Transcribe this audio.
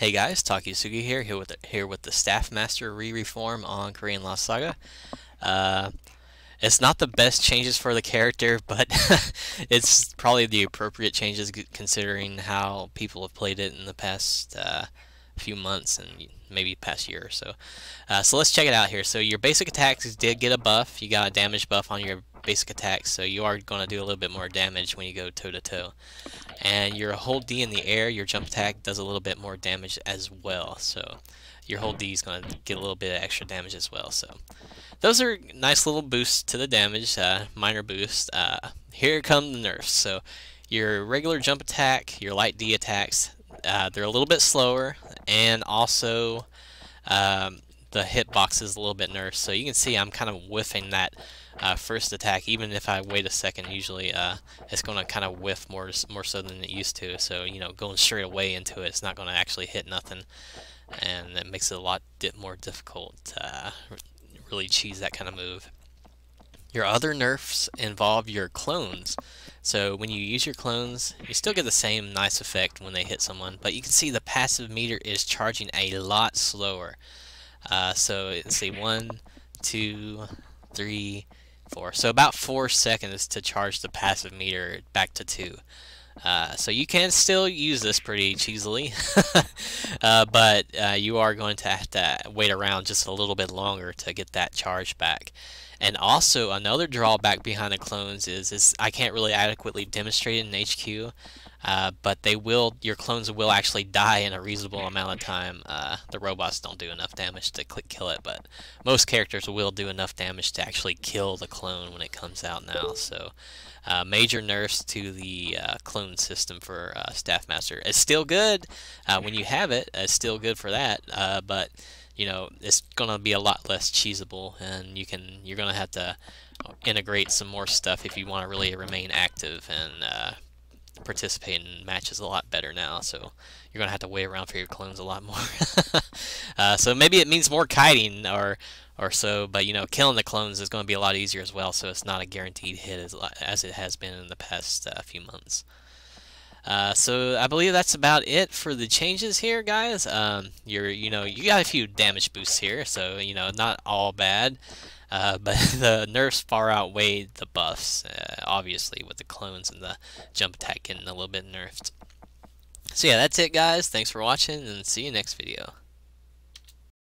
Hey guys, Takisugi here with the Staff Master reform on Korean Lost Saga. It's not the best changes for the character, but it's probably the appropriate changes considering how people have played it in the past few months and maybe past year or so. So let's check it out here. So your basic attacks did get a buff. You got a damage buff on your basic attacks, so you are going to do a little bit more damage when you go toe-to-toe. And your hold D in the air, your jump attack does a little bit more damage as well, so your hold D is going to get a little bit of extra damage as well. So those are nice little boosts to the damage, minor boost. Here come the nerfs. So your regular jump attack, your light D attacks, they're a little bit slower, and also the hitbox is a little bit nerfed, so you can see I'm kind of whiffing that first attack. Even if I wait a second, usually it's going to kind of whiff more so than it used to. So you know, going straight away into it, it's not going to actually hit nothing, and that makes it a lot more difficult to really cheese that kind of move. Your other nerfs involve your clones. So when you use your clones, you still get the same nice effect when they hit someone, but you can see the passive meter is charging a lot slower. So let's see, 1, 2, 3, 4. So about 4 seconds to charge the passive meter back to 2. So you can still use this pretty cheesily, but you are going to have to wait around just a little bit longer to get that charge back. And also another drawback behind the clones is I can't really adequately demonstrate it in HQ, but your clones will actually die in a reasonable amount of time. The robots don't do enough damage to kill it, but most characters will do enough damage to actually kill the clone when it comes out now. So major nerfs to the clone system for Staff Master. It's still good when you have it. It's still good for that, but you know, it's gonna be a lot less cheesable, and you're gonna have to integrate some more stuff if you want to really remain active and participate in matches a lot better now. So you're gonna have to wait around for your clones a lot more. So maybe it means more kiting or so, but you know, killing the clones is gonna be a lot easier as well. So it's not a guaranteed hit as it has been in the past few months. So I believe that's about it for the changes here, guys. You got a few damage boosts here, so you know, not all bad, but the nerfs far outweighed the buffs, obviously, with the clones and the jump attack getting a little bit nerfed. So yeah, that's it, guys. Thanks for watching, and see you next video.